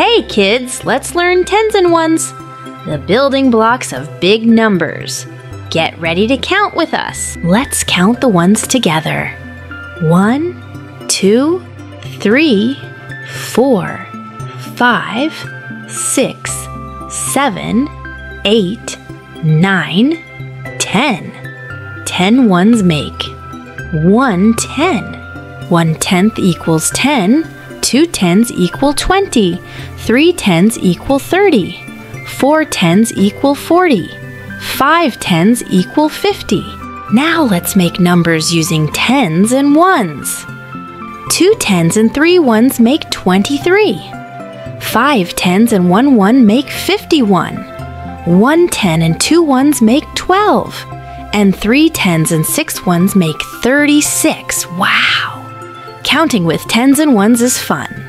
Hey kids, let's learn tens and ones, the building blocks of big numbers. Get ready to count with us. Let's count the ones together. 1, 2, 3, 4, 5, 6, 7, 8, 9, 10. 10 ones make 1 10. 1/10 equals 10. 2 tens equal 20. 3 tens equal 30. 4 tens equal 40. 5 tens equal 50. Now let's make numbers using tens and ones. 2 tens and 3 ones make 23. 5 tens and 1 1 make 51. 1 10 and 2 ones make 12. And 3 tens and 6 ones make 36. Wow! Counting with tens and ones is fun.